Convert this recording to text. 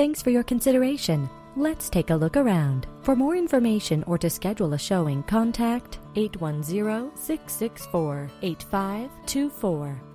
Thanks for your consideration. Let's take a look around. For more information or to schedule a showing, contact 810-664-8524.